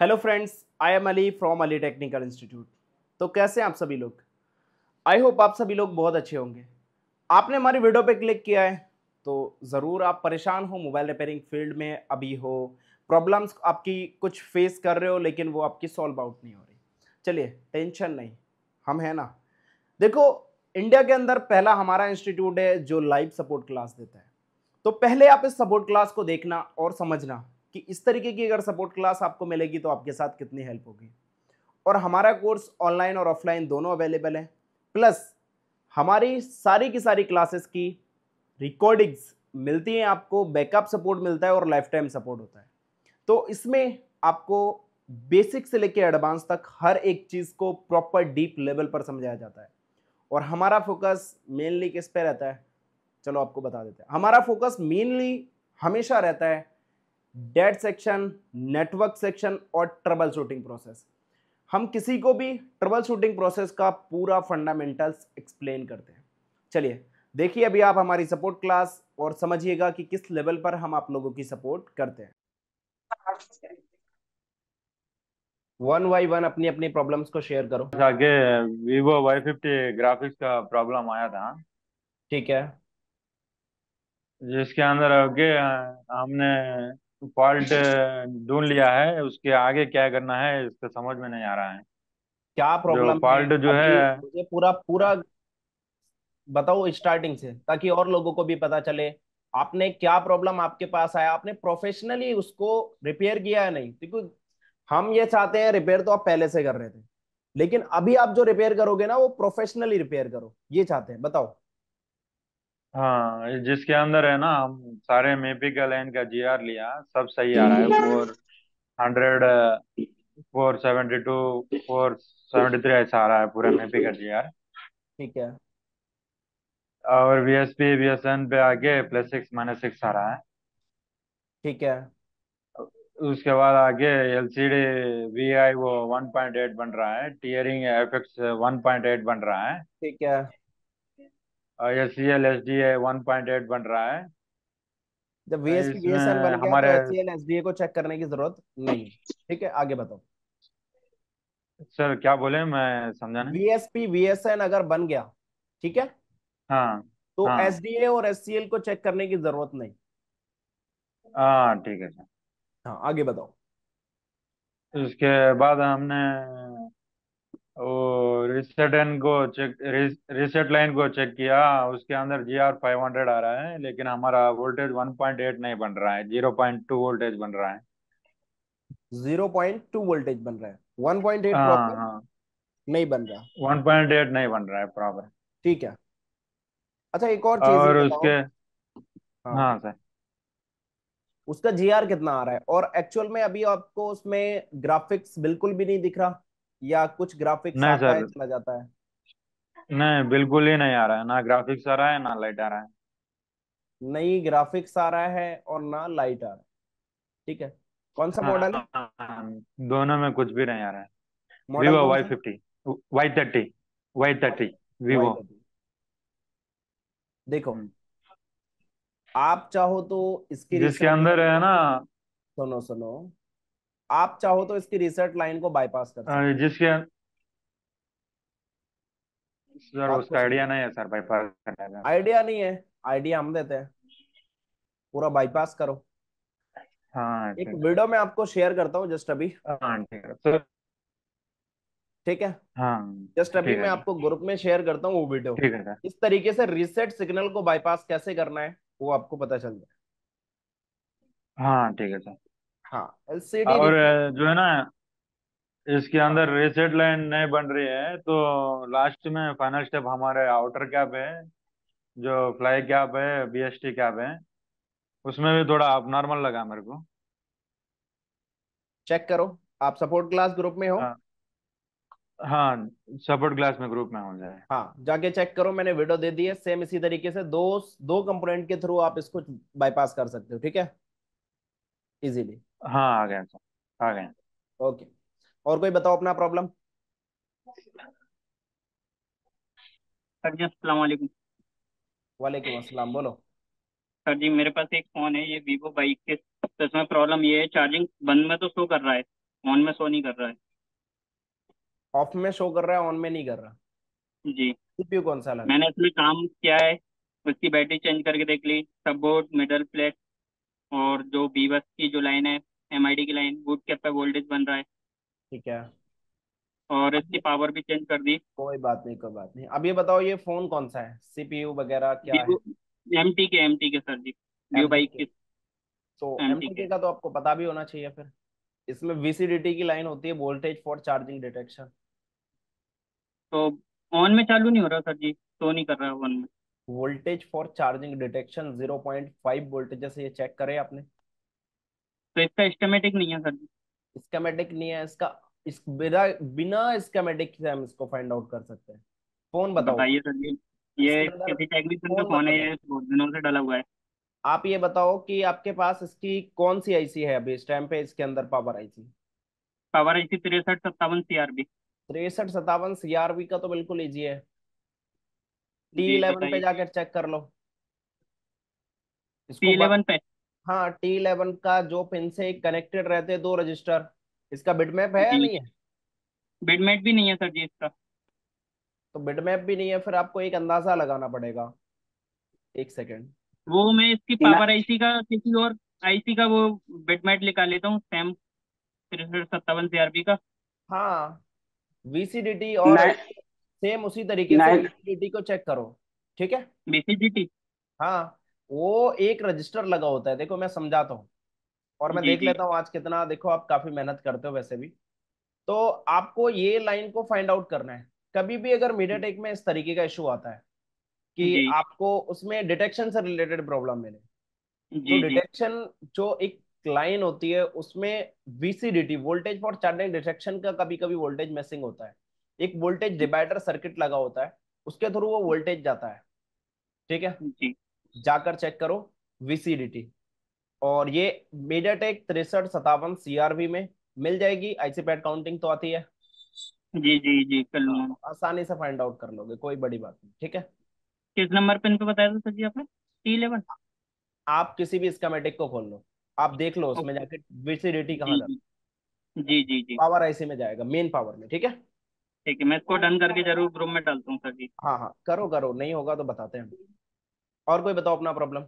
Hello friends, I am Ali from Ali technical institute. तो कैसे हैं आप सभी लोग? आई होप आप सभी लोग बहुत अच्छे होंगे। आपने हमारी वीडियो पे क्लिक किया है तो ज़रूर आप परेशान हो, मोबाइल रिपेयरिंग फील्ड में अभी हो, प्रॉब्लम्स आपकी कुछ फेस कर रहे हो लेकिन वो आपकी सॉल्व आउट नहीं हो रही। चलिए, टेंशन नहीं, हम हैं ना। देखो, इंडिया के अंदर पहला हमारा इंस्टीट्यूट है जो लाइव सपोर्ट क्लास देता है। तो पहले आप इस सपोर्ट क्लास को देखना और समझना कि इस तरीके की अगर सपोर्ट क्लास आपको मिलेगी तो आपके साथ कितनी हेल्प होगी। और हमारा कोर्स ऑनलाइन और ऑफलाइन दोनों अवेलेबल है, प्लस हमारी सारी की सारी क्लासेस की रिकॉर्डिंग्स मिलती हैं आपको, बैकअप सपोर्ट मिलता है और लाइफ टाइम सपोर्ट होता है। तो इसमें आपको बेसिक से लेकर एडवांस तक हर एक चीज़ को प्रॉपर डीप लेवल पर समझाया जाता है। और हमारा फोकस मेनली किस पे रहता है, चलो आपको बता देते हैं। हमारा फोकस मेनली हमेशा रहता है डेट सेक्शन, नेटवर्क सेक्शन और ट्रबल शूटिंग प्रोसेस। हम किसी को भी ट्रबल शूटिंग प्रोसेस का पूरा फंडामेंटल्स एक्सप्लेन करते हैं। चलिए देखिए अभी आप हमारी सपोर्ट क्लास और समझिएगा कि किस लेवल पर हम आप लोगों की सपोर्ट करते हैं। वन बाई वन अपनी अपनी प्रॉब्लम्स को शेयर करो। आगे Vivo Y50 ग्राफिक्स का प्रॉब्लम आया था, ठीक है, जिसके अंदर आगे हमने फॉल्ट ढूंढ लिया है। उसके आगे क्या करना है इसका समझ में नहीं आ रहा है। क्या प्रॉब्लम फॉल्ट जो है मुझे पूरा बताओ स्टार्टिंग से, ताकि और लोगों को भी पता चले आपने क्या प्रॉब्लम आपके पास आया, आपने प्रोफेशनली उसको रिपेयर किया है नहीं। क्योंकि हम ये चाहते हैं रिपेयर तो आप पहले से कर रहे थे, लेकिन अभी आप जो रिपेयर करोगे ना वो प्रोफेशनली रिपेयर करो, ये चाहते हैं, बताओ। हाँ, जिसके अंदर है ना हम सारे मेपी का लाइन का जीआर लिया, सब सही आ रहा है। 400 472 473 ऐसा आ रहा है पूरा मेपी का जीआर, ठीक है। और वीएसपी वीएसएन पे आगे +6 -6 आ रहा है, ठीक है। उसके बाद आगे एलसीडी वीआई वो 1.8 बन रहा है, टियरिंग एफएक्स 1.8 बन रहा है, ठीक है। SCL SDA 1.8 बन रहा है। जब VSP VSL बन गया तो SCL SDA को चेक करने की जरूरत नहीं, ठीक है। आगे बताओ सर, क्या बोले मैं समझा नहीं। VSP VSN अगर बन गया, ठीक है, हाँ, तो हाँ। SDA और SCL को चेक करने की जरूरत नहीं, हाँ ठीक है सर। हाँ, आगे बताओ। उसके बाद हमने रीसेट लाइन को चेक किया, उसके अंदर जीआर 500 आ रहा है, लेकिन हमारा वोल्टेज 1.8 नहीं बन रहा है, 0.2 वोल्टेज बन रहा है। 0.2 वोल्टेज बन रहा है, 1.8 हाँ, नहीं बन रहा, 1.8 नहीं बन रहा है प्रॉपर, ठीक है। अच्छा एक और चीज, और उसके हाँ सर, उसका जीआर कितना आ रहा है और एक्चुअल में अभी आपको उसमें ग्राफिक्स बिल्कुल भी नहीं दिख रहा, या कुछ ग्राफिक्स आता है चला जाता है? नहीं, बिल्कुल ही नहीं आ रहा है, ना ग्राफिक्स आ रहा है ना लाइट आ रहा है। नहीं ग्राफिक्स आ रहा है और ना लाइट आ रहा है, ठीक है। कौन सा मॉडल है? दोनों में कुछ भी नहीं आ रहा है। Vivo Y30 Vivo। देखो आप चाहो तो इसकी जिसके अंदर है ना, सुनो आप चाहो तो इसकी रिसेट लाइन को बाईपास कर सकते हैं। जिसके सर उसका आइडिया नहीं है सर, बाईपास करने का आइडिया नहीं है, आइडिया हम देते हैं, पूरा बाईपास करो। हाँ, एक वीडियो में आपको शेयर करता हूँ जस्ट अभी, हाँ ठीक है, हाँ जस्ट अभी मैं आपको ग्रुप में शेयर करता हूँ वो वीडियो, ठीक है। इस तरीके से रिसेट सिग्नल को बाईपास कैसे करना है वो आपको पता चल जाए, हाँ ठीक है सर। हाँ, LCD और जो है ना इसके अंदर रीसेट लाइन नहीं बन रही है, तो लास्ट में फाइनल स्टेप हमारे आउटर कैप है, जो फ्लाई कैप है, BST कैप है, उसमें भी थोड़ा नॉर्मल लगा मेरे को। चेक करो, आप सपोर्ट क्लास ग्रुप में हो? हाँ, सपोर्ट क्लास में ग्रुप में हो जाए, हाँ जाके चेक करो, मैंने वीडियो दे दी है। सेम इसी तरीके से दो कंपोनेंट के थ्रू आप इसको बाईपास कर सकते हो, ठीक है, इजीली। हाँ आ गया सर, आ गया, ओके। और कोई बताओ अपना प्रॉब्लम। सर जी अस्सलाम वालेकुम। वालेकुम अस्सलाम, बोलो। सर जी मेरे पास एक फोन है, ये Vivo Y50, इसमें प्रॉब्लम ये है चार्जिंग बंद में तो शो कर रहा है, ऑन में शो नहीं कर रहा है, ऑफ में शो कर रहा है, ऑन में नहीं कर रहा जी। सीपीयू कौन सा लगा? मैंने इसमें काम किया है, उसकी बैटरी चेंज करके देख ली, सब बोर्ड, मिडल प्लेट और जो बीबस की जो लाइन है एमआईडी की लाइन, बूट कैप पे वोल्टेज बन रहा है, ठीक है, और इसकी पावर भी चेंज कर दी। कोई बात नहीं, कोई बात नहीं। अब ये बताओ ये फोन कौन सा है, सीपीयू वगैरह क्या है? एमटी के सर जी, Vivo Y50। तो एमटी के का तो आपको पता भी होना चाहिए। फिर इसमें VCDT की लाइन होती है, वोल्टेज फॉर चार्जिंग डिटेक्शन। तो ऑन में चालू नहीं हो रहा सर जी, तो नहीं कर रहा ऑन में। Voltage for charging detection 0.5 voltage से ये चेक करे आपने। तो इसका स्कीमेटिक नहीं है सर जी? स्कीमेटिक नहीं है इसका, इस बिना स्कीमेटिक से हम इसको फाइंड आउट कर सकते हैं। फोन बताओ, बताइए सर जी। ये किसी टेक्नीशियन का फोन है, ये बहुत दिनों से डाला हुआ है। आप ये बताओ कि आपके पास इसकी कौन सी आईसी है अभी इस टाइम पे? इसके अंदर पावर आईसी 6357 CRB का तो बिल्कुल इजी है। T11 पे जाकर चेक कर लो इसको। T11 पे, हाँ, T11 का जो पिन से कनेक्टेड रहते हैं दो रजिस्टर, इसका बिटमैप है या नहीं है? बिटमैप भी नहीं है सर जी इसका। तो बिटमैप भी नहीं है, फिर आपको एक अंदाजा लगाना पड़ेगा। एक सेकेंड, वो मैं इसकी पावर आईसी का किसी और आईसी का वो बिटमैप निकाल लेता हूँ, सैम 6357 CRB का। हाँ, VCDT और सेम उसी तरीके से VCDT को चेक करो, ठीक है? VCDT, हाँ, वो एक रजिस्टर लगा होता है। देखो मैं समझाता हूँ और मैं देख लेता हूँ आज कितना। देखो आप काफी मेहनत करते हो वैसे भी, तो आपको ये लाइन को फाइंड आउट करना है। कभी भी अगर MediaTek में इस तरीके का इशू आता है कि आपको उसमें डिटेक्शन से रिलेटेड प्रॉब्लम मिले, तो डिटेक्शन जो एक लाइन होती है उसमें VCDT voltage for charging detection का कभी कभी वोल्टेज मिसिंग होता है। एक वोल्टेज डिवाइडर सर्किट लगा होता है, उसके थ्रू वो वोल्टेज जाता है, ठीक है? जाकर चेक करो VCDT, और ये MediaTek 6357 CRB में मिल जाएगी। आईसी पैड काउंटिंग तो आती है जी जी जी, कर लो, आसानी से फाइंड आउट कर लोगे, कोई बड़ी बात नहीं, ठीक है? किस नंबर पिन पे बताया था सर जी आपने? T11। आप किसी भी स्कीमेटिक को खोल लो, आप देख लो उसमें जाके VCDT कहाँ जाता है। जी जी जी, पावर आईसी में जाएगा, मेन पावर में, ठीक है? ठीक है, मैं इसको डन करके जरूर ग्रुप में डालता हूँ सर जी। हाँ हाँ, करो करो, नहीं होगा तो बताते हैं। और कोई बताओ अपना प्रॉब्लम।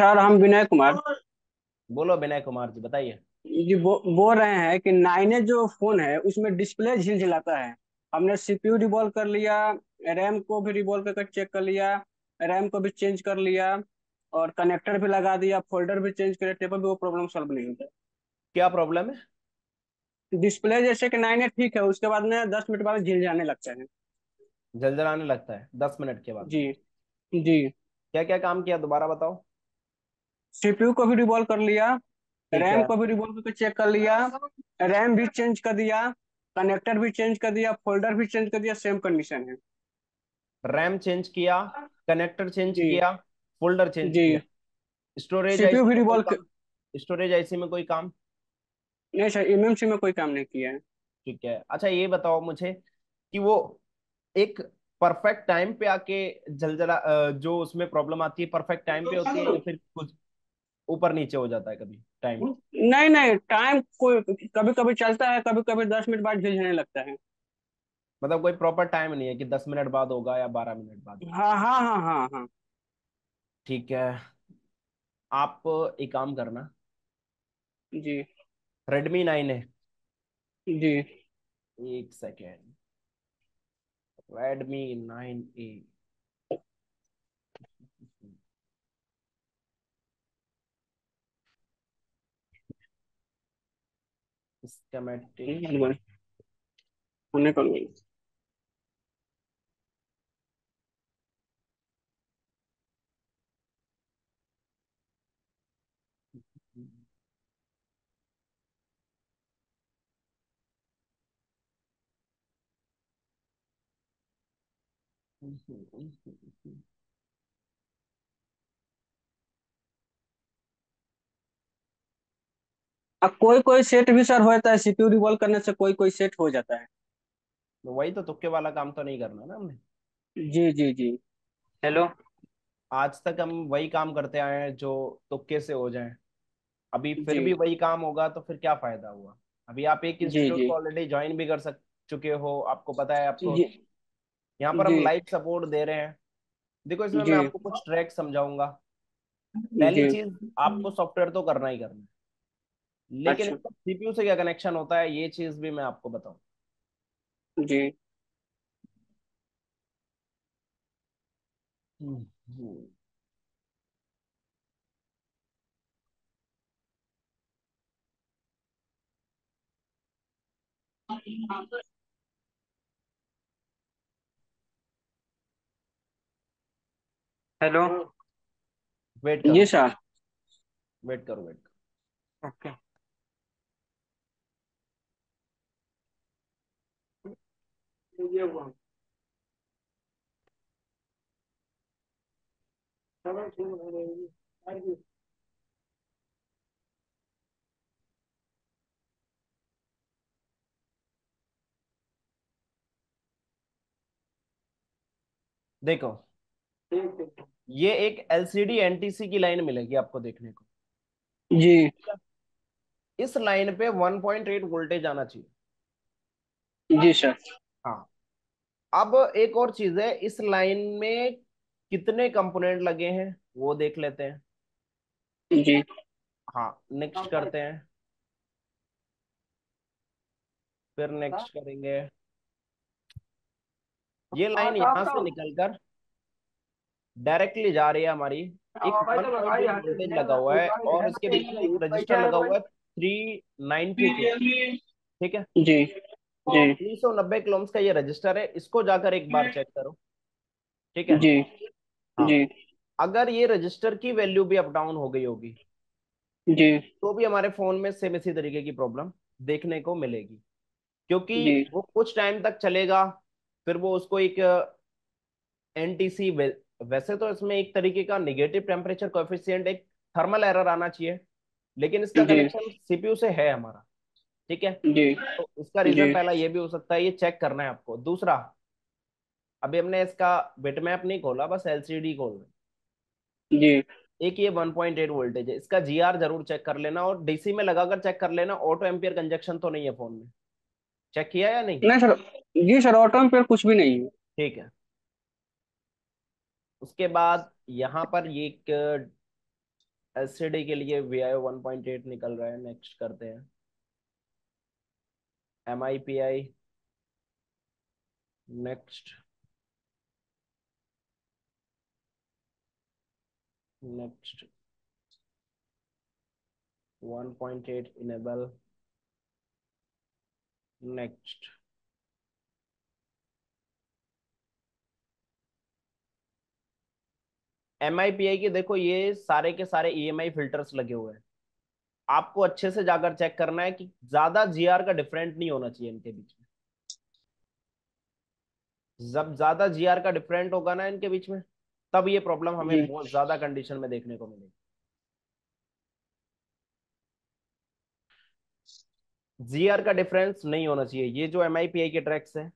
सर हम विनय कुमार। बोलो विनय कुमार जी, बताइए जी। बोल रहे हैं कि 9A जो फोन है उसमें डिस्प्ले झिलझिलाता है। हमने CPU रिवॉल्व कर लिया, रैम को भी रिवॉल्व करके चेक कर लिया, रैम को भी चेंज कर लिया और कनेक्टर भी लगा दिया, फोल्डर भी चेंज करे, टेबल भी, वो प्रॉब्लम सॉल्व नहीं होता। क्या प्रॉब्लम है? डिस्प्ले जैसे कि 9A ठीक है, उसके बाद में 10 मिनट बाद झिलझिलाने लगता है। झिलझिलाने लगता है 10 मिनट के बाद? जी जी। क्या क्या काम किया दोबारा बताओ? CPU को भी रिवॉल्व कर लिया, रैम को भी रिवॉल्व करके चेक कर लिया, रैम भी चेंज कर दिया, कनेक्टर भी चेंज कर दिया, फोल्डर भी चेंज कर दिया, सेम कंडीशन है। रैम चेंज किया, कनेक्टर चेंज किया, फोल्डर चेंज किया, स्टोरेज आईसी में कोई काम नहीं सर, एमएमसी में कोई काम नहीं किया है, ठीक है? अच्छा ये बताओ मुझे कि वो एक परफेक्ट टाइम पे आके जलजला जो उसमें प्रॉब्लम आती है परफेक्ट टाइम पे होती है या फिर कुछ ऊपर नीचे हो जाता है कभी टाइम? नहीं, टाइम कोई कभी कभी चलता है, कभी कभी 10 मिनट बाद झिलझिलाने लगता है। मतलब कोई प्रॉपर टाइम नहीं है कि 10 मिनट बाद होगा या 12 मिनट बाद होगा। हाँ हाँ हाँ हाँ हाँ, ठीक है। आप एक काम करना जी, Redmi 9 है जी, एक सेकेंड, Redmi 9A, स्कीमेटिक कोई कोई सेट भी सर होता है, सीपीयू रिवॉल्व करने से कोई कोई सेट हो जाता है। वही तो तुक्के वाला काम तो नहीं करना ना हमने। जी जी जी। हेलो, आज तक हम वही काम करते आए हैं जो तुक्के से हो जाए, अभी फिर भी वही काम होगा तो फिर क्या फायदा हुआ। अभी आप एक इंस्टीट्यूट को ऑलरेडी ज्वाइन भी कर चुके हो, आपको पता है, आपको यहाँ पर हम लाइव सपोर्ट दे रहे हैं। देखो इसमें मैं आपको कुछ ट्रैक समझाऊंगा। पहली चीज, आपको सॉफ्टवेयर तो करना ही करना है, लेकिन इसका सीपीयू से क्या कनेक्शन होता है ये चीज भी मैं आपको बताऊं। जी हेलो, वेट करो। यस सर, वेट करो, वेट करो। Okay okay. देखो ये एक LCD NTC की लाइन मिलेगी आपको देखने को जी। इस लाइन पे 1.8 वोल्टेज आना चाहिए जी सर। हाँ, अब एक और चीज है, इस लाइन में कितने कंपोनेंट लगे हैं वो देख लेते हैं जी। हाँ, नेक्स्ट करते हैं, फिर नेक्स्ट करेंगे। ये लाइन यहाँ से निकलकर डायरेक्टली जा रही है हमारी। एक वोल्टेज लगा हुआ है और इसके बीच में एक रजिस्टर लगा हुआ है 392, ठीक है जी जी। 390 किलोम्स का ये रजिस्टर है, इसको जाकर एक बार चेक करो, ठीक है जी जी। अगर ये रजिस्टर की वैल्यू भी अप डाउन हो गई होगी जी, तो भी हमारे फोन में सेम इसी तरीके की प्रॉब्लम देखने को मिलेगी, क्योंकि वो कुछ टाइम तक चलेगा, फिर वो उसको एक एनटीसी, वैसे तो इसमें एक तरीके का नेगेटिव टेम्परेचर कोएफिशिएंट, एक थर्मल एरर आना चाहिए, लेकिन इसका कनेक्शन सीपीयू से है हमारा, ठीक है। तो इसका रीजन पहला ये भी हो सकता है, ये चेक करना है आपको। दूसरा, अभी हमने इसका बिटमैप नहीं खोला, बस एलसीडी खोल रहे हैं। एक ये 1.8 वोल्टेज है, इसका जीआर जरूर चेक कर लेना और डीसी में लगाकर चेक कर लेना। ऑटो एम्पियर कंजक्शन तो नहीं है फोन में, चेक किया या नहीं? नहीं सर जी सर, ऑटो एम्पियर कुछ भी नहीं है, ठीक है। उसके बाद यहाँ पर ये एक एलसीडी के लिए VIO 1.8 निकल रहा है। नेक्स्ट करते हैं, MIPI next next 1.8 enable next. MIPI के देखो ये सारे के सारे EMI फिल्टर्स लगे हुए हैं, आपको अच्छे से जाकर चेक करना है कि ज्यादा GR का डिफरेंट नहीं होना चाहिए इनके बीच में। जब ज्यादा GR का डिफरेंट होगा ना इनके बीच में, तब ये प्रॉब्लम हमें बहुत ज्यादा कंडीशन में देखने को मिलेगी। GR का डिफरेंस नहीं होना चाहिए, ये जो MIPI के ट्रैक्स हैं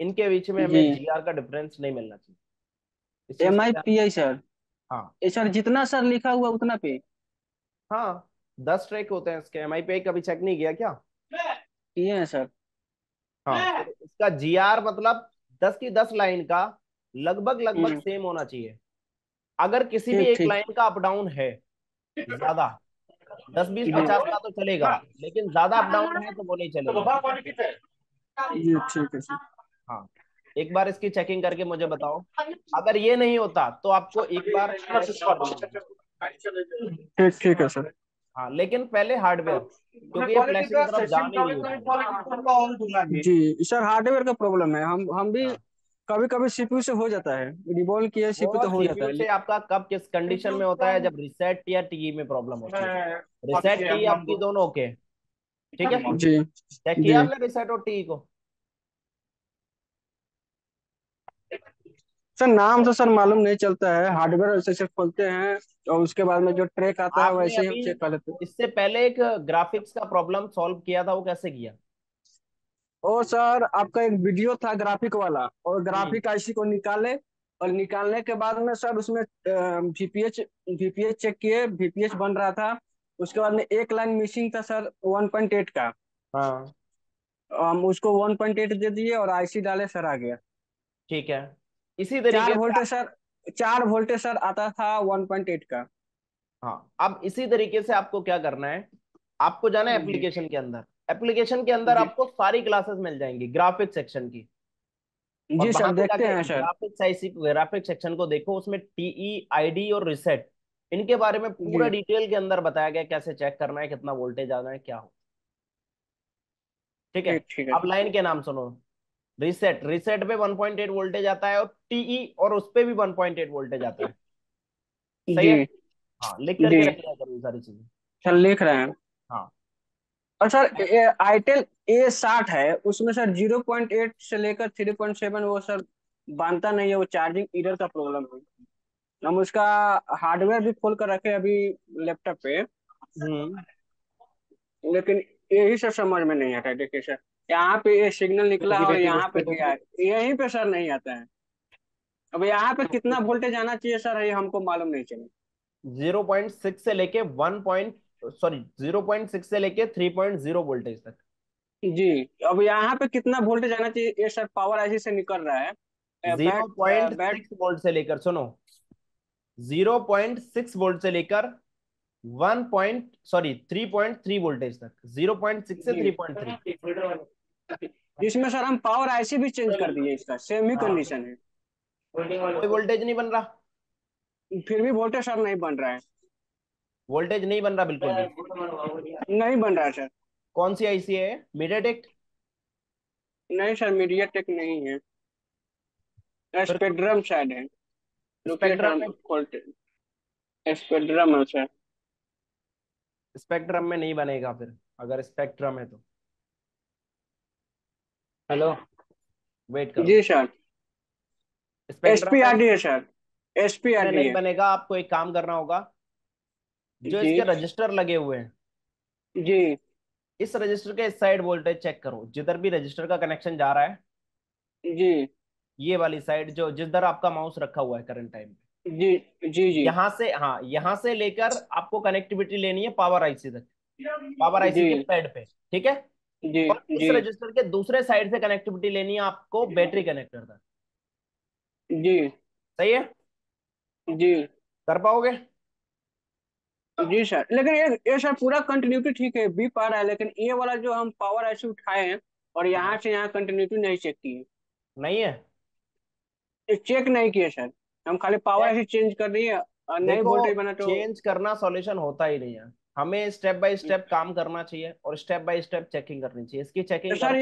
इनके बीच में हमें GR का डिफरेंस नहीं मिलना चाहिए। MIPI सर, हाँ सर, जितना सर लिखा हुआ उतना पे, हाँ 10 ट्रैक होते हैं इसके। MIPI कभी चेक नहीं किया क्या? किए हैं सर, हाँ। तो इसका GR मतलब 10 की 10 लाइन का लगभग सेम होना चाहिए। अगर किसी भी एक लाइन का अप डाउन है ज्यादा, 10, 20, 50 का तो चलेगा, लेकिन ज्यादा अप डाउन है तो वो नहीं चलेगा। हाँ, एक बार इसकी चेकिंग करके मुझे बताओ। अगर ये नहीं होता तो आपको एक बार ठीक है सर, हाँ, लेकिन पहले हार्डवेयर, क्योंकि ये फ्लैश की तरफ जाने नहीं जी सर, हार्डवेयर का प्रॉब्लम है। हम भी कभी-कभी सीपीयू से हो जाता है, रिबॉल किया सीपीयू तो हो जाता है। आपका कब किस कंडीशन में होता है? जब रीसेट या टीई में प्रॉब्लम होती है। रीसेट टीई आपकी दोनों ओके, ठीक है जी। चेक किया आपने रीसेट और टीई को? सर नाम तो सर मालूम नहीं चलता है, हार्डवेयर ऐसे सिर्फ खोलते हैं और उसके बाद में जो ट्रैक आता है वैसे ही हम चेक कर लेते हैं। इससे पहले एक ग्राफिक्स का प्रॉब्लम सॉल्व किया था, वो कैसे किया? ओ सर, आपका एक वीडियो था ग्राफिक वाला, और ग्राफिक आईसी को निकाले और निकालने के बाद में सर उसमें VPH चेक किए, VPH बन रहा था उसके बाद में एक लाइन मिसिंग था सर 1.8 का, हाँ हम उसको 1.8 दे दिए और आईसी डाले सर आ गया। ठीक है, इसी तरीके 4 वोल्ट सर आता था 1.8 का। हाँ, अब इसी तरीके से आपको क्या करना है, आपको जाना है एप्लीकेशन के अंदर। एप्लीकेशन के अंदर आपको सारी क्लासेस मिल जाएंगी ग्राफिक्स सेक्शन की। जी सर, देखते हैं सर ग्राफिक्स सेक्शन को देखो, उसमें टीई, आईडी और रिसेट इनके बारे में पूरा डिटेल के अंदर बताया गया, कैसे चेक करना है, कितना वोल्टेज आना है, क्या हो। ठीक है, अब लाइन के नाम सुनो, रिसेट। रिसेट पे 1.8 वोल्टेज आता है और टीई और उस पे भी 1.8 वोल्टेज आता है। सही है, हाँ लिख करके रखना जरूर सारी चीजें। सर लिख रहे हैं। हाँ, और सर आईटेल A60 है, उसमें सर 0.8 से लेकर 3.7 वो सर बांधता नहीं है, वो चार्जिंग एरर का प्रॉब्लम है। हम उसका हार्डवेयर भी खोल कर रखे अभी लैपटॉप पे, लेकिन यही सब समझ में नहीं आता है। देखिए सर यहाँ पे ये सिग्नल निकला और यहाँ पे दिया, यहीं पे सर नहीं आता है। अब यहाँ पे कितना वोल्टेज आना चाहिए सर ये हमको मालूम नहीं चले। 0.6 से लेके 0.6 से लेके 3.0 वोल्टेज तक। जी, अब यहाँ पे कितना वोल्टेज आना चाहिए ये सर पावर आईसी से निकल रहा है 0.6 वोल्ट से लेकर, सुनो 0.6 वोल्ट से लेकर 3.3 वोल्टेज तक, 0.6 से 3.3। जिसमें सर हम पावर आईसी भी चेंज कर दिए, इसका सेम ही कंडीशन है, कोई वोल्टेज नहीं बन रहा, फिर भी वोल्टेज सर नहीं बन रहा है, वोल्टेज नहीं बन रहा, बिल्कुल नहीं बन रहा है सर। कौन सी आईसी है, MediaTek? नहीं सर, MediaTek नहीं है, स्पेक्ट्रम शायद है। स्पेक्ट्रम है सर, स्पेक्ट्रम में नहीं बनेगा फिर, अगर स्पेक्ट्रम है तो। हेलो वेट करो जी सर, एसपीआरडी है सर, एसपीआरडी नहीं बनेगा। आपको एक काम करना होगा, जो इसके रजिस्टर लगे हुए हैं जी, इस रजिस्टर के इस साइड वोल्टेज चेक करो, जिधर भी रजिस्टर का कनेक्शन जा रहा है जी, ये वाली साइड जो जिधर आपका माउस रखा हुआ है करंट टाइम पे जी जी जी, यहाँ से, हाँ यहाँ से लेकर आपको कनेक्टिविटी लेनी है पावर आईसी तक, पावर आईसी के साइड पे। ठीक है जी, और इस रजिस्टर के दूसरे साइड से कनेक्टिविटी लेनी है आपको बैटरी कनेक्टर तक जी। सही है जी, कर पाओगे जी सर? लेकिन ये सर पूरा कंटिन्यूटी ठीक है, बी पा रहा है, लेकिन ये वाला जो हम पावर आईसी उठाए हैं और यहाँ से यहाँ कंटिन्यूटी नहीं चेक की, नहीं है, चेक नहीं किया सर, हम खाली पावर आईसी चेंज कर रही है और नई वोल्टेज बना। तो चेंज करना सॉल्यूशन होता ही नहीं है, हमें स्टेप बाय स्टेप काम करना चाहिए और स्टेप बाय स्टेप चेकिंग करनी चाहिए इसकी। चेकिंग सर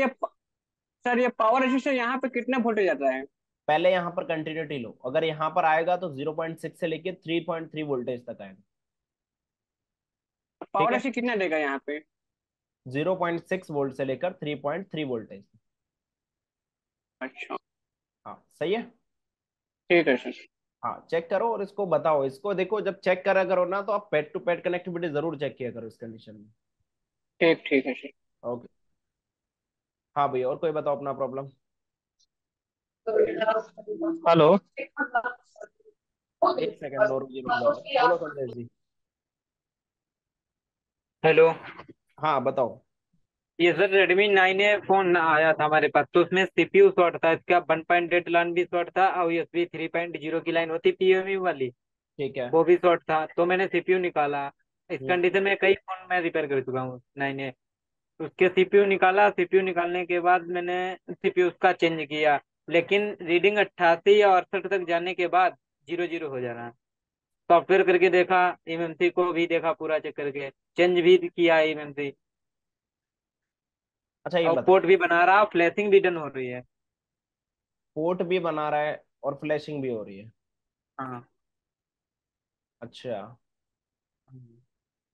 ये पावर आईसी से यहाँ पे कितना वोल्टेज आता है, पहले यहाँ पर कंटिन्यूटी लो, अगर यहाँ पर आएगा तो 0.6 से लेके 3.3 वोल्टेज तक आएगा। पावर आईसी कितना देगा यहाँ पे, 0.6 वोल्ट से लेकर 3.3 वोल्टेज। अच्छा, हाँ सही है, ठीक है सर। हाँ चेक करो और इसको बताओ, इसको देखो, जब चेक करा करो ना तो आप पेड टू पेड कनेक्टिविटी जरूर चेक किया करो इस कंडीशन में। ठीक ठीक है सर, ओके। हाँ भैया, और कोई बताओ अपना प्रॉब्लम। हेलो, एक सेकंड और बोलो संदेश जी। हेलो, हाँ बताओ। ये सर Redmi 9A फोन आया था हमारे पास, तो उसमें सीपीयू शॉर्ट था, इसका 1.8 लाइन भी शॉर्ट था और USB 3.0 की लाइन होती पीएमयू वाली, ठीक है, वो भी शॉर्ट था, तो मैंने सीपीयू निकाला। इस कंडीशन में कई फोन मैं रिपेयर कर चुका हूँ 9A, उसके सीपीयू निकाला, सीपीयू निकालने के बाद मैंने सीपीयू उसका चेंज किया, लेकिन रीडिंग 88 या 68 तक जाने के बाद 0-0 हो जा रहा है। सॉफ्टवेयर करके देखा, एमएमसी को भी देखा, पूरा चेक करके चेंज भी किया एमएमसी, अच्छा ये पोर्ट भी बना रहा, फ्लैशिंग भी डन हो रही है, पोर्ट भी बना रहा है और फ्लैशिंग भी हो रही है। हाँ अच्छा,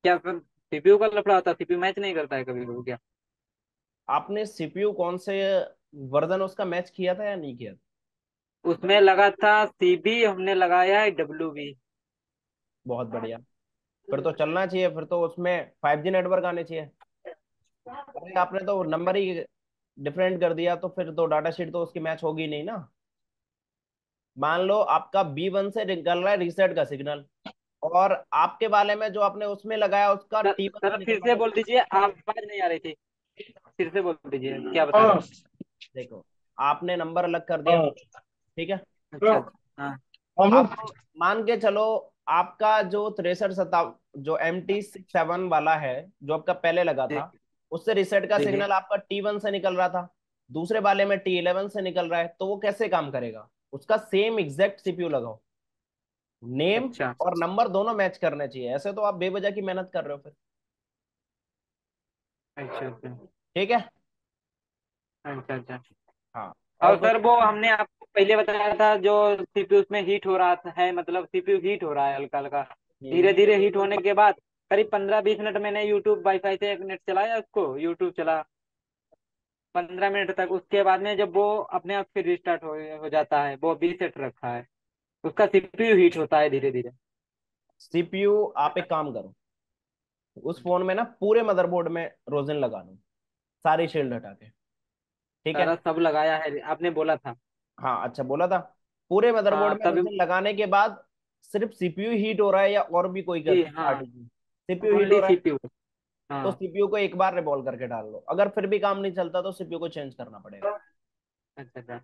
क्या सर सीपीयू का लफड़ा होता है, सीपीयू मैच नहीं करता है कभी कभी? क्या आपने सीपीयू कौन से वर्जन उसका मैच किया था या नहीं किया था? उसमें लगा था सीबी, हमने लगाया है डब्ल्यूबी। बहुत बढ़िया, फिर तो चलना चाहिए, फिर तो उसमें 5G नेटवर्क आने चाहिए। अरे आपने तो नंबर ही डिफरेंट कर दिया, तो फिर तो डाटा शीट तो उसकी मैच होगी नहीं ना। मान लो आपका B1 से निकल रहा है रीसेट का सिग्नल, और आपके बारे में जो आपने उसमें लगाया उसका फिर से बोल दीजिए, आवाज नहीं आ रही थी, फिर से बोल दीजिए क्या बता रहे हैं। देखो आपने नंबर अलग कर दिया, ठीक है, मान के चलो आपका जो 63 जो MT67 वाला है जो आपका पहले लगा था, उससे रिसेट का सिग्नल आपका T1 से निकल रहा था, दूसरे वाले में T11 से निकल रहा है, तो वो कैसे काम करेगा? उसका सेम एग्जैक्ट सीपीयू लगाओ, नेम और नंबर दोनों मैच करने चाहिए, ऐसे तो आप बेवजह की मेहनत कर रहे हो फिर। अच्छा ठीक है। अच्छा अच्छा हाँ। और सर वो हमने आपको पहले बताया था जो सीपीयू उसमें हीट हो रहा है, मतलब सीपीयू हीट हो रहा है हल्का हल्का, धीरे धीरे हीट होने के बाद करीब 15-20 मिनट मैंने यूट्यूब वाईफाई से एक नेट चलाया, उसको यूट्यूब चला 15 मिनट तक, उसके बाद में जब वो अपने आप फिर रिस्टार्ट हो जाता है, वो भी सेट रखा है, उसका सीपीयू हीट होता है धीरे धीरे। सीपीयू आप एक काम करो, उस फोन में ना पूरे मदरबोर्ड में रोजन लगा लो, सारी शील्ड हटा के, ठीक है, सब लगाया है आपने बोला था। हाँ अच्छा बोला था, पूरे मदरबोर्ड में रोजन लगाने के बाद सिर्फ सीपीयू हीट हो रहा है या और भी कोई सीपीयू हीट हो रहा है, तो सीपीयू को एक बार रिवॉल्व करके डाल लो, अगर फिर भी काम नहीं चलता तो सीपीयू को चेंज करना पड़ेगा। अच्छा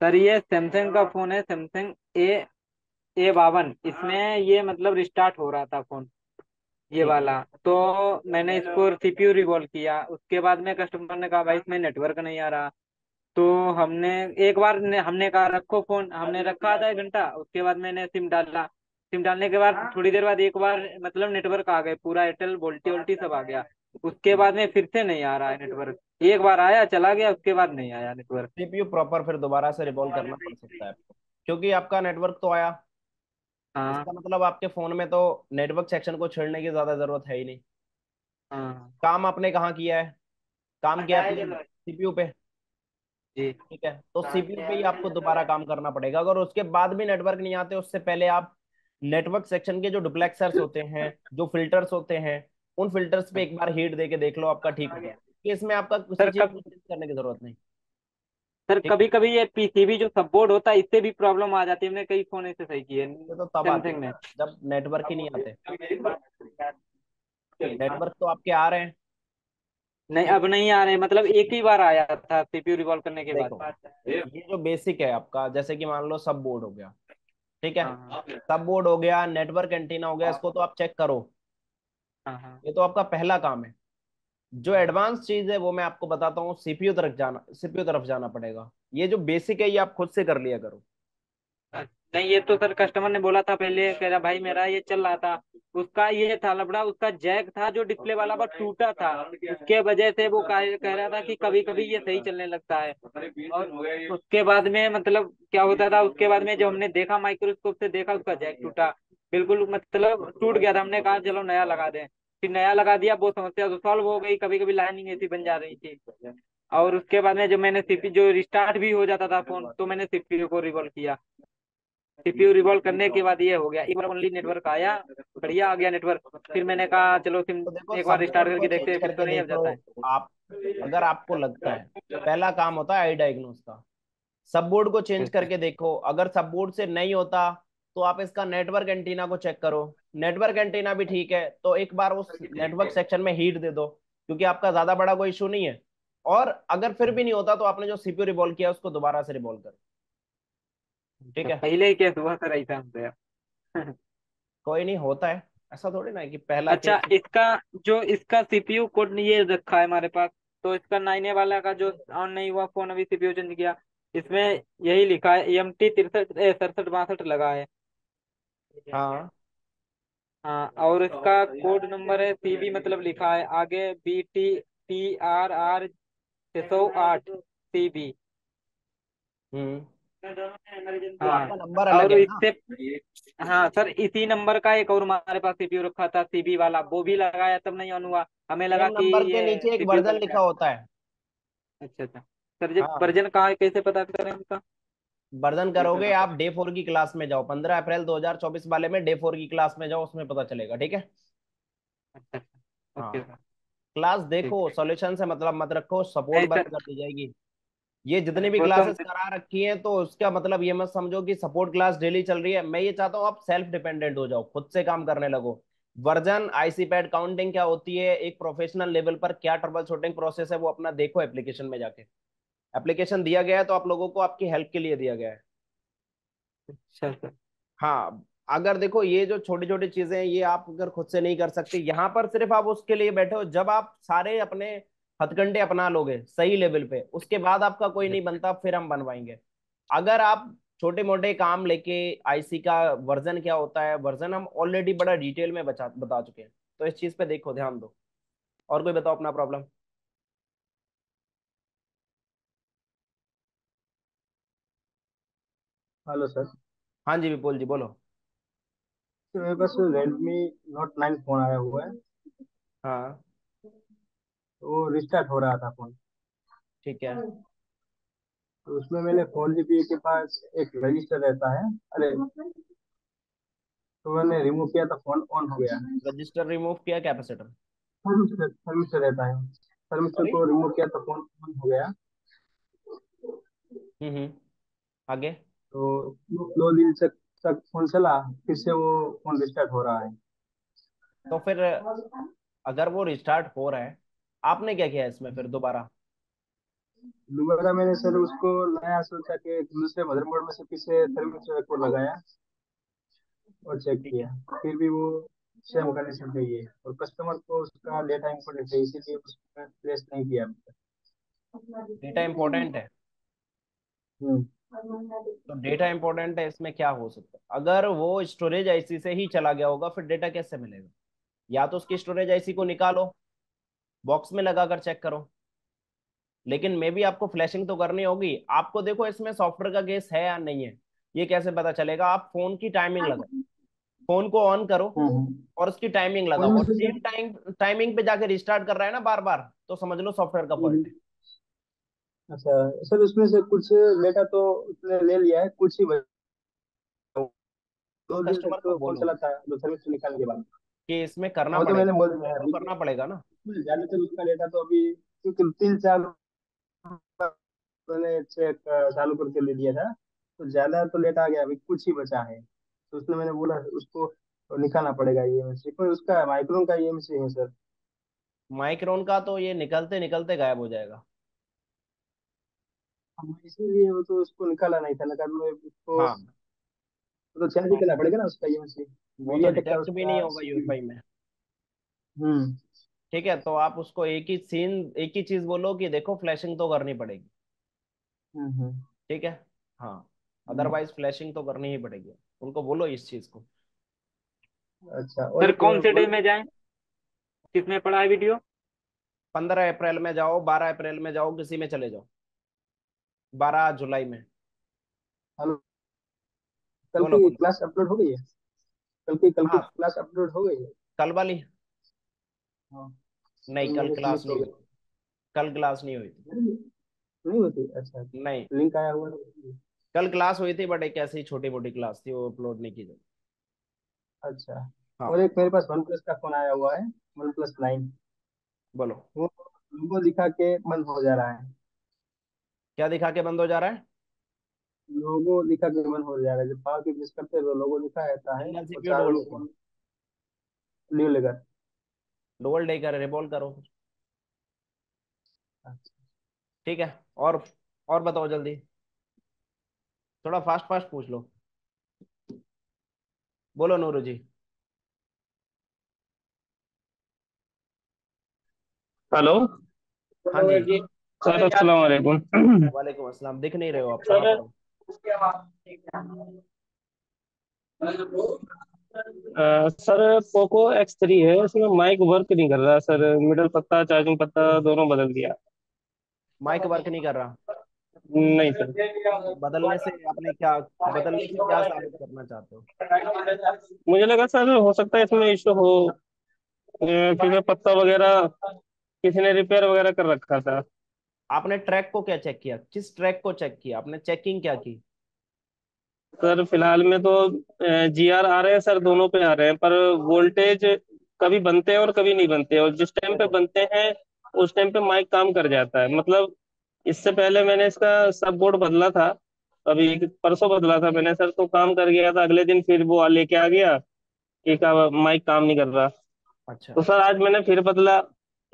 सर ये सैमसंग का फोन है, सैमसंग A51, इसमें ये मतलब रिस्टार्ट हो रहा था फोन ये वाला, तो मैंने इसको सीपीयू रिवॉल्व किया, उसके बाद में कस्टमर ने कहा भाई इसमें नेटवर्क नहीं आ रहा, तो हमने एक बार हमने कहा रखो फोन, हमने रखा आधा घंटा, उसके बाद मैंने सिम डाला, सिम डालने के बाद थोड़ी देर बाद एक बार मतलब नेटवर्क आ गए, पूरा एयरटेल वोल्टी वोल्टी सब आ गया, उसके बाद में फिर से नहीं आ रहा है नेटवर्क, एक बार आया चला गया, उसके बाद नहीं आया नेटवर्क। सीपीयू प्रॉपर फिर दोबारा से रिवॉल्व करना पड़ सकता है आपको, क्योंकि आपका नेटवर्क तो आया, इसका मतलब आपके फोन में तो नेटवर्क सेक्शन को छेड़ने की ज्यादा जरूरत है ही नहीं। काम आपने कहाँ किया है? काम किया सीपीयू पे, ठीक है, तो सीपीयू पे ही आपको दोबारा काम करना पड़ेगा। अगर उसके बाद भी नेटवर्क नहीं आते, उससे पहले आप नेटवर्क सेक्शन के जो डुप्लेक्सर्स होते हैं, जो फिल्टर्स होते हैं, उन फिल्टर्स पे एक बार हीट देके देख लो, आपका ठीक हो गया। इसमें आपका कुछ करने की जरूरत नहीं। सर कभी कभी ये पीसीबी जो सब बोर्ड होता है, इससे भी प्रॉब्लम आ जाती है, मैंने कई फोन ऐसे सही किए, तो तब आते हैं जब नेटवर्क ही नहीं आते। नेटवर्क तो आपके आ रहे हैं? नहीं अब नहीं आ रहे, मतलब एक ही बार आया था सीपीयू रिवॉल्व करने के बाद। ये जो बेसिक है आपका, जैसे कि मान लो सब बोर्ड हो गया, ठीक है, सब बोर्ड हो गया, नेटवर्क एंटीना हो गया, इसको तो आप चेक करो, ये तो आपका पहला काम है। जो एडवांस चीज है वो मैं आपको बताता हूँ, सीपीयू तरफ जाना पड़ेगा। ये जो बेसिक है ये आप खुद से कर लिया करो। नहीं ये तो सर कस्टमर ने बोला था पहले, कह रहा भाई मेरा ये चल रहा था, उसका ये था लबड़ा, उसका जैक था जो डिस्प्ले वाला पर टूटा था, उसके वजह से वो कह रहा था कि कभी कभी ये सही चलने लगता है, और उसके बाद में मतलब क्या होता था, उसके बाद में जब हमने देखा माइक्रोस्कोप से देखा, उसका जैक टूटा बिल्कुल, मतलब टूट गया था, हमने कहा चलो नया लगा दें, फिर नया लगा दिया, वो समस्या तो सॉल्व हो गई, कभी कभी लाइनिंग ऐसी बन जा रही थी। और उसके बाद में जब मैंने सीपीयू जो रिस्टार्ट भी हो जाता था फोन, तो मैंने सीपीयू को रिवॉल्व किया, सीपीयू रिवॉल्व करने के बाद ये हो गया, एक बार ओनली नेटवर्क आया, बढ़िया आ गया नेटवर्क, फिर मैंने कहा चलो सिम एक बार रिस्टार्ट करके देखते हैं, फिर तो नहीं आ जाता है। आप अगर आपको लगता है, पहला काम होता है आई डायग्नोस का, सब बोर्ड को चेंज करके देखो, अगर सब बोर्ड से नहीं होता तो आप इसका नेटवर्क एंटीना को चेक करो, नेटवर्क एंटीना भी ठीक है तो एक बार उस नेटवर्क सेक्शन में हीट दे दो, क्योंकि आपका ज्यादा बड़ा कोई इशू नहीं है। और अगर फिर भी नहीं होता तो आपने जो सीपीयू रिवॉल्व किया उसको दोबारा से रिवॉल्व करो, ठीक है, पहले ही केस हुआ था ऐसा हमसे। कोई नहीं, होता है ऐसा, थोड़ी ना कि पहला। अच्छा इसका जो इसका सीपीयू कोड ये रखा है हमारे पास, तो इसका 9A वाला का जो ऑन नहीं हुआ फोन, अभी सीपीयू चेंज किया, इसमें यही लिखा है MT67 लगा है। हाँ हाँ, और इसका कोड नंबर है CB, मतलब लिखा है आगे BTTRR 608 CB। हाँ, नंबर अलग है ना? इससे हाँ सर, इसी नंबर का एक और हमारे पास सीपीयू रखा था CB वाला, वो भी लगाया तब नहीं ऑन हुआ, हमें लगा कि नंबर के नीचे एक वर्जन लिखा होता है। अच्छा अच्छा सर, जब वर्जन कहाँ है कैसे पता करें उसका? वर्जन करोगे आप Day 4 की क्लास में जाओ, 15 अप्रैल 2024 वाले में Day 4 की क्लास में जाओ, उसमें पता चलेगा, ठीक है। हाँ, क्लास देखो, सॉल्यूशन से मतलब मत रखो, सपोर्ट बंद कर दी जाएगी। ये जितने भी क्लासेस करा रखी हैं तो उसका मतलब ये मत समझो कि सपोर्ट क्लास डेली चल रही है। मैं ये चाहता हूँ आप सेल्फ डिपेंडेंट हो जाओ, खुद से काम करने लगो। वर्जन, आईसीपैड, काउंटिंग क्या होती है, एक प्रोफेशनल लेवल पर क्या ट्रबल शूटिंग प्रोसेस है, वो अपना देखो एप्लीकेशन में जाके। एप्लीकेशन दिया गया है तो आप लोगों को आपकी हेल्प के लिए दिया गया है। अच्छा सर। हाँ, अगर देखो ये जो छोटी छोटी चीजें हैं ये आप अगर खुद से नहीं कर सकते, यहाँ पर सिर्फ आप उसके लिए बैठे हो। जब आप सारे अपने हथकंडे अपना लोगे सही लेवल पे, उसके बाद आपका कोई नहीं बनता, फिर हम बनवाएंगे। अगर आप छोटे मोटे काम लेके, आईसी का वर्जन क्या होता है, वर्जन हम ऑलरेडी बड़ा डिटेल में बता चुके हैं, तो इस चीज पे देखो, ध्यान दो। और कोई बताओ अपना प्रॉब्लम। Hello sir. हाँ जी विपुल जी बोलो। तो मेरे पास रेडमी नोट 9 फोन आया हुआ है। हाँ तो रिस्टार्ट हो रहा था फोन, ठीक है। तो उसमें मैंने 4GB के पास एक रजिस्टर रहता है, अरे तो मैंने रिमूव किया तो फोन ऑन हो गया। रजिस्टर रिमूव किया, कैपेसिटर थर्मिस्टर रहता है, थर्मिस्टर को रिमूव किया तो फोन ऑन हो गया। आगे तो 2 दिन तक फोन चला, फिर से वो फोन रिस्टार्ट हो रहा है। तो फिर अगर वो रिस्टार्ट हो रहा है, आपने क्या किया इसमें फिर दोबारा? मैंने सर उसको नया सोचा कि दूसरे मदरबोर्ड में से किसी थर्मिस्टर को लगाया और चेक किया, फिर भी वो सेम कंडीशन पे है और कस्टमर को उसका डेटा इम्पोर्टेंट है, इसीलिए उसने प्लेस नहीं किया। डेटा इम्पोर्टेंट है, तो डेटा इम्पोर्टेंट है, इसमें क्या हो सकता है? अगर वो स्टोरेज आईसी से ही चला गया होगा फिर डेटा कैसे मिलेगा? या तो उसकी स्टोरेज आईसी को निकालो, बॉक्स में लगाकर चेक करो, लेकिन मे भी आपको फ्लैशिंग तो करनी होगी। आपको देखो इसमें सॉफ्टवेयर का गेस है या नहीं है, ये कैसे पता चलेगा? आप फोन की टाइमिंग लगाओ, फोन को ऑन करो और उसकी टाइमिंग लगाओ, और सेम टाइमिंग पे जाके रिस्टार्ट कर रहा है ना बार बार, तो समझ लो सॉफ्टवेयर का फॉल्ट है। अच्छा सर, उसमें से कुछ डेटा तो उसने ले लिया है, कुछ ही कस्टमर को फोन चलाता है दूसरे से निकालने के बाद कि इसमें करना पड़ेगा। मैंने बोल दिया है करना पड़ेगा ना, ज्यादातर उसका डेटा तो अभी क्योंकि 3-4 मैंने चेक चालू करके ले लिया था, तो ज्यादा तो डेटा आ गया, अभी कुछ ही बचा है। तो उसने मैंने बोला उसको निकालना पड़ेगा ईएमसी, पर उसका माइक्रोन का ईएमसी है सर, माइक्रोन का तो ये निकलते निकलते गायब हो जाएगा, इसीलिए वो तो उसको निकाला नहीं था। उसको हाँ। तो चेंज करना पड़ेगा ना उसका यूएसबी, मीडियाटेक का भी नहीं होगा यूएसबी में। ठीक है, तो आप उसको एक ही चीज बोलो कि देखो फ्लैशिंग तो करनी पड़ेगी। ठीक है, हाँ, अदरवाइज फ्लैशिंग तो करनी ही पड़ेगी, उनको बोलो इस चीज को। अच्छा सर, कौन से डे में जाए, किसमें पड़ा है वीडियो? 15 अप्रैल में जाओ, 12 अप्रैल में जाओ, किसी में चले जाओ। 12 जुलाई में कल की क्लास अपलोड हो गई है, कल की क्लास अपलोड हो गई है, कल वाली। हाँ नहीं, कल क्लास नहीं हुई, कल क्लास नहीं हुई थी, नहीं होती। अच्छा नहीं, लिंक आया हुआ, कल क्लास हुई थी बट एक ऐसी छोटी मोटी क्लास थी, वो अपलोड नहीं की गई। अच्छा हाँ। और एक मेरे पास OnePlus का फोन आया हुआ है, OnePlus 9, बोलो। वो लोगो दिखा के बंद हो जा रहा है। क्या दिखा के बंद हो जा रहा है? लोगो दिखा के बंद हो जा रहा है, जब पावर की प्रेस करते हैं तो लोगो दिखा रहता है। न्यू लेकर डबल डे कर रिबॉल करो। ठीक है, और बताओ जल्दी, थोड़ा फास्ट पूछ लो। बोलो नूरू जी। हेलो। हाँ जी सर, अस्सलाम वालेकुम। वालेकुम अस्सलाम। दिख नहीं रहे हो आप सर? पोको X3 है, इसमें माइक वर्क नहीं कर रहा सर, मिडल पत्ता, चार्जिंग पत्ता दोनों बदल दिया, माइक वर्क नहीं कर रहा। नहीं सर, बदलने से आपने क्या, बदलने से क्या साबित करना चाहते हो? मुझे लगा सर हो सकता है इसमें इशू हो, क्योंकि पत्ता वगैरह किसी ने रिपेयर वगैरह कर रखा था। आपने ट्रैक को क्या चेक किया, किस ट्रैक को चेक किया आपने, चेकिंग क्या की? सर फिलहाल में तो GR आ रहे हैं सर, दोनों पे आ रहे हैं, पर वोल्टेज कभी बनते हैं और कभी नहीं बनते, और जिस टाइम पे बनते हैं उस टाइम पे माइक काम कर जाता है। मतलब इससे पहले मैंने इसका सब बोर्ड बदला था, अभी परसों बदला था मैंने सर, तो काम कर गया था। अगले दिन फिर वो लेके आ गया कि माइक काम नहीं कर रहा। अच्छा। तो सर आज मैंने फिर बदला,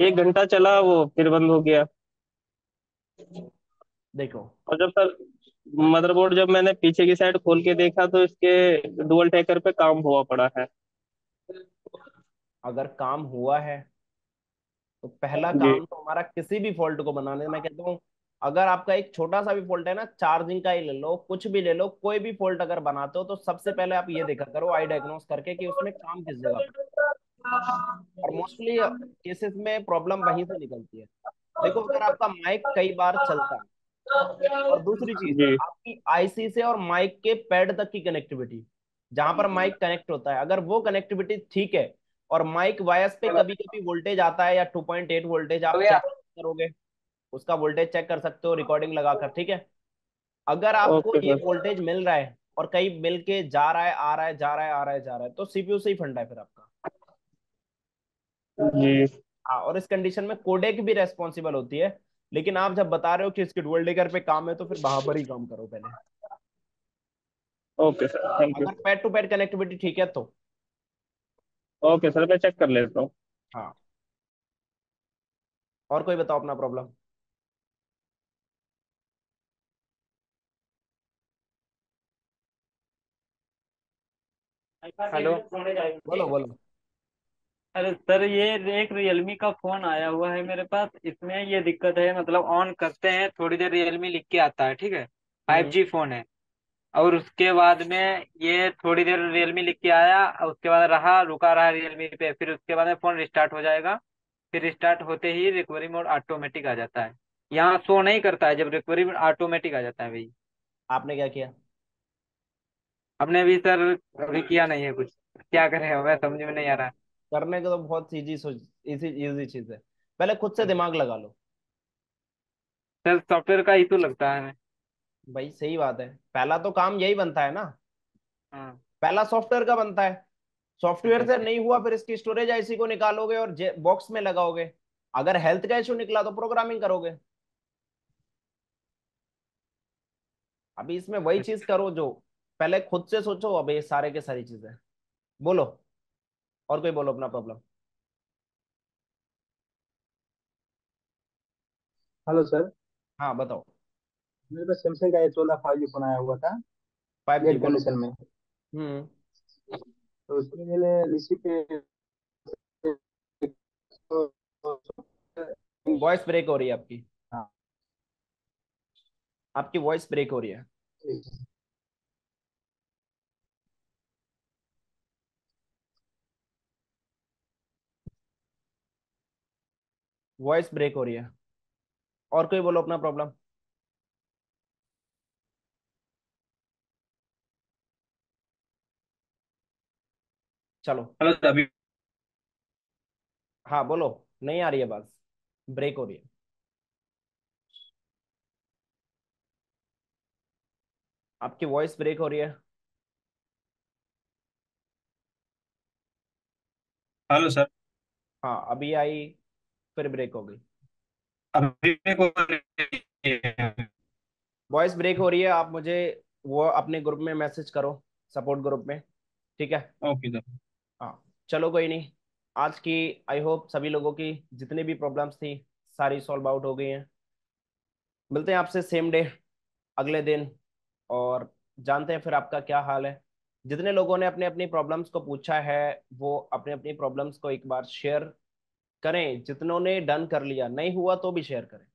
1 घंटा चला वो फिर बंद हो गया। देखो, और जब सर मदरबोर्ड जब मैंने पीछे की साइड खोल के देखा तो इसके डुअल टैकर पे काम हुआ पड़ा है। अगर काम हुआ है तो पहला काम तो हमारा किसी भी फॉल्ट को बनाने, मैं कहता हूँ अगर आपका एक छोटा सा भी फॉल्ट है ना, चार्जिंग का ही ले लो, कुछ भी ले लो, कोई भी फॉल्ट अगर बनाते हो तो सबसे पहले आप ये देखा करो आई डायग्नोस करके कि उसमें काम किस जगह पे, और मोस्टली केसेस में प्रॉब्लम वहीं से निकलती है। देखो, अगर आपका माइक कई बार चलता है, और दूसरी चीज आपकी आईसी से और माइक के पैड तक की कनेक्टिविटी, जहां पर माइक कनेक्ट होता है, अगर वो कनेक्टिविटी ठीक है और माइक वायर्स पे कभी कभी वोल्टेज आता है या 2.8 वोल्टेज आप चेक करोगे, उसका वोल्टेज चेक कर सकते हो रिकॉर्डिंग लगाकर, ठीक है। अगर आपको ये वोल्टेज मिल रहा है और कहीं मिल के जा रहा है, आ रहा है, जा रहा है, आ रहा है, जा रहा है, तो सीपीयू से ही फंडा है फिर आपका जी। हाँ, और इस कंडीशन में कोडेक भी रेस्पॉन्सिबल होती है, लेकिन आप जब बता रहे हो कि इसके डुअल डैगर पे काम है तो फिर वहां पर ही काम करो पहले। Okay sir, thank you. अगर पैड टू पैड कनेक्टिविटी ठीक है तो ओके सर, मैं चेक कर लेता हूँ। हाँ, और कोई बताओ अपना प्रॉब्लम। हेलो, बोलो बोलो। अरे सर, ये एक रियलमी का फोन आया हुआ है मेरे पास, इसमें ये दिक्कत है, मतलब ऑन करते हैं थोड़ी देर रियलमी लिख के आता है, ठीक है, 5G फोन है, और उसके बाद में ये थोड़ी देर रियलमी लिख के आया और उसके बाद रुका रहा रियलमी पे, फिर उसके बाद में फोन रिस्टार्ट हो जाएगा, फिर रिस्टार्ट होते ही रिकवरी मोड ऑटोमेटिक आ जाता है, यहाँ शो नहीं करता है, जब रिकवरी मोड ऑटोमेटिक आ जाता है। भाई आपने क्या किया? आपने अभी सर अभी किया नहीं है कुछ, क्या करें हमें समझ में नहीं आ रहा। करने का तो बहुत इजी चीज है, पहले खुद से दिमाग लगा लो। सर सॉफ्टवेयर का इशू लगता है हमें। भाई सही बात है, पहला तो काम यही बनता है ना। हाँ। पहला सॉफ्टवेयर का बनता है, सॉफ्टवेयर से नहीं हुआ फिर इसकी स्टोरेज आईसी को निकालोगे और बॉक्स में लगाओगे, अगर हेल्थ का इशू निकला तो प्रोग्रामिंग करोगे। अभी इसमें वही चीज करो जो पहले खुद से सोचो। अभी सारे के सारी चीजें बोलो, और कोई बोलो अपना प्रॉब्लम। Hello sir. हाँ बताओ। मेरे पास सैमसंग का S14 5G फोन आया हुआ था 5G कंडीशन में। तो उसमें मैंने रिसीव पे वॉइस ब्रेक हो रही है आपकी। हाँ, आपकी वॉइस ब्रेक हो रही है। वॉइस ब्रेक हो रही है, और कोई बोलो अपना प्रॉब्लम। चलो हेलो। हाँ बोलो, नहीं आ रही है, बस ब्रेक हो रही है। आपकी वॉइस ब्रेक हो रही है। Hello sir. हाँ अभी आई, फिर ब्रेक हो गई। अभी ब्रेक हो रही है, वॉइस ब्रेक हो रही है। आप मुझे वो अपने ग्रुप में मैसेज करो, सपोर्ट ग्रुप में, ठीक है। Okay sir. हाँ चलो कोई नहीं, आज की आई होप सभी लोगों की जितनी भी प्रॉब्लम्स थी सारी सॉल्व आउट हो गई हैं। मिलते हैं आपसे सेम डे अगले दिन, और जानते हैं फिर आपका क्या हाल है। जितने लोगों ने अपने अपनी प्रॉब्लम्स को पूछा है वो अपने अपनी प्रॉब्लम्स को एक बार शेयर करें, जितनों ने डन कर लिया, नहीं हुआ तो भी शेयर करें।